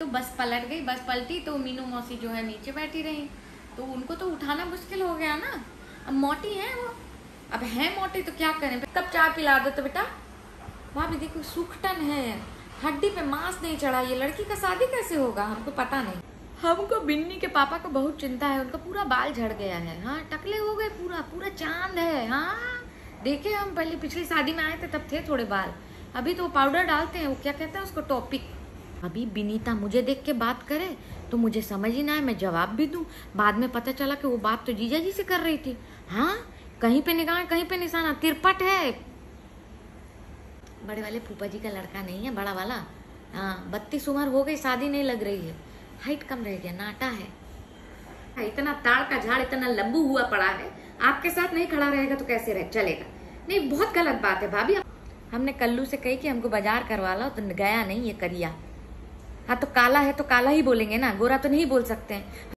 तो बस पलट गई, बस पलटी तो मीनू मौसी जो है नीचे बैठी रही, तो उनको तो उठाना मुश्किल हो गया ना। अब मोटी है वो, अब है मोटी तो क्या करें। तब चाय पिला दो तो बेटा। वहाँ भी देखो सूखटन है, हड्डी पे मांस नहीं चढ़ा, ये लड़की का शादी कैसे होगा हमको पता नहीं। हमको बिन्नी के पापा को बहुत चिंता है, उनका पूरा बाल झड़ गया है। हाँ टकले हो गए, पूरा चांद है। हाँ देखे हम पहले पिछली शादी में आए थे तब थे थोड़े बाल, अभी तो पाउडर डालते हैं, वो क्या कहते हैं उसको, टॉपिक। अभी बिनीता मुझे देख के बात करे तो मुझे समझ ही ना आए, मैं जवाब भी दूं, बाद में पता चला कि वो बात तो जीजा जी से कर रही थी। हाँ कहीं पे निगाह कहीं पे निशाना, तिरपट है। बड़े वाले फूफा जी का लड़का नहीं है, बड़ा वाला। हाँ 32 उम्र हो गई, शादी नहीं लग रही है, हाइट कम रह गया, नाटा है। इतना ताड़ का झाड़ इतना लंबू हुआ पड़ा है, आपके साथ नहीं खड़ा रहेगा तो कैसे रह चलेगा। नहीं बहुत गलत बात है भाभी। हमने कल्लू से कही कि हमको बाजार करवा लो, तो गया नहीं ये करिया। हाँ तो काला है तो काला ही बोलेंगे ना, गोरा तो नहीं बोल सकते हैं।